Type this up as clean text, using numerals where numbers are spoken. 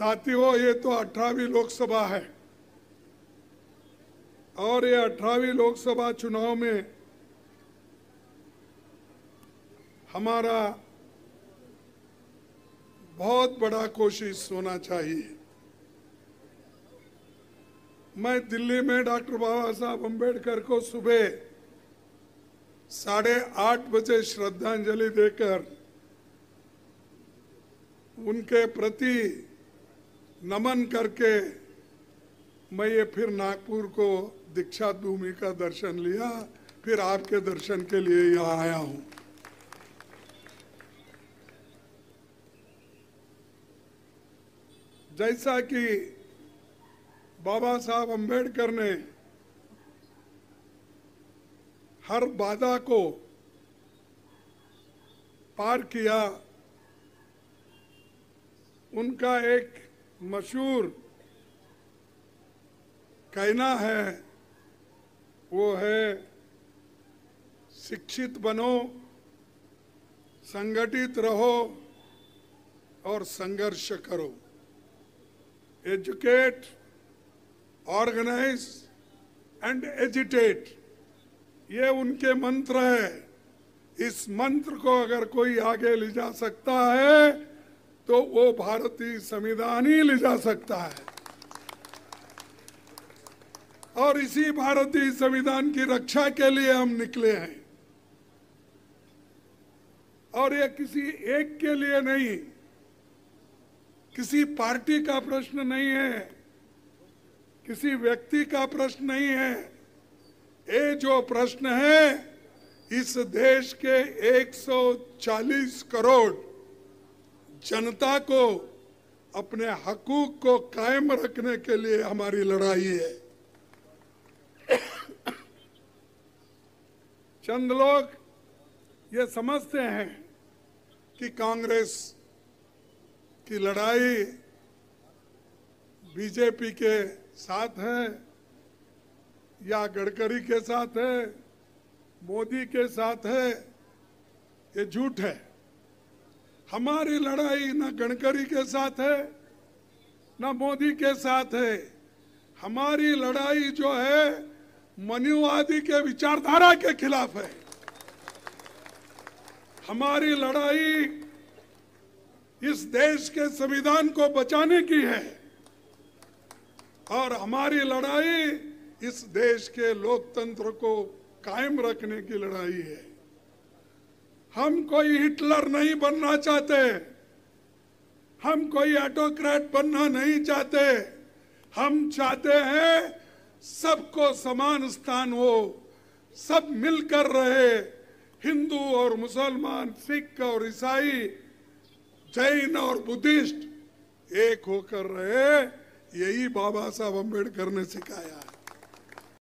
साथियों, ये तो 18वीं लोकसभा है और ये 18वीं लोकसभा चुनाव में हमारा बहुत बड़ा कोशिश होना चाहिए। मैं दिल्ली में डॉक्टर बाबा साहब अंबेडकर को सुबह 8:30 बजे श्रद्धांजलि देकर उनके प्रति नमन करके मैं ये फिर नागपुर को दीक्षा भूमि का दर्शन लिया, फिर आपके दर्शन के लिए यहाँ आया हूँ। जैसा कि बाबा साहब अंबेडकर ने हर बाधा को पार किया, उनका एक मशहूर कहना है, वो है शिक्षित बनो, संगठित रहो और संघर्ष करो। एजुकेट, ऑर्गेनाइज एंड एजिटेट, ये उनके मंत्र है। इस मंत्र को अगर कोई आगे ले जा सकता है तो वो भारतीय संविधान ही ले जा सकता है। और इसी भारतीय संविधान की रक्षा के लिए हम निकले हैं। और ये किसी एक के लिए नहीं, किसी पार्टी का प्रश्न नहीं है, किसी व्यक्ति का प्रश्न नहीं है। ये जो प्रश्न है, इस देश के 140 करोड़ जनता को अपने हकूक को कायम रखने के लिए हमारी लड़ाई है। चंद लोग ये समझते हैं कि कांग्रेस की लड़ाई बीजेपी के साथ है या गडकरी के साथ है, मोदी के साथ है। ये झूठ है। हमारी लड़ाई ना गडकरी के साथ है ना मोदी के साथ है। हमारी लड़ाई जो है मनुवादी के विचारधारा के खिलाफ है। हमारी लड़ाई इस देश के संविधान को बचाने की है और हमारी लड़ाई इस देश के लोकतंत्र को कायम रखने की लड़ाई है। हम कोई हिटलर नहीं बनना चाहते, हम कोई ऑटोक्रेट बनना नहीं चाहते। हम चाहते हैं सबको समान स्थान हो, सब मिलकर रहे, हिंदू और मुसलमान, सिख और ईसाई, जैन और बुद्धिस्ट एक होकर रहे। यही बाबा साहब अंबेडकर ने सिखाया है।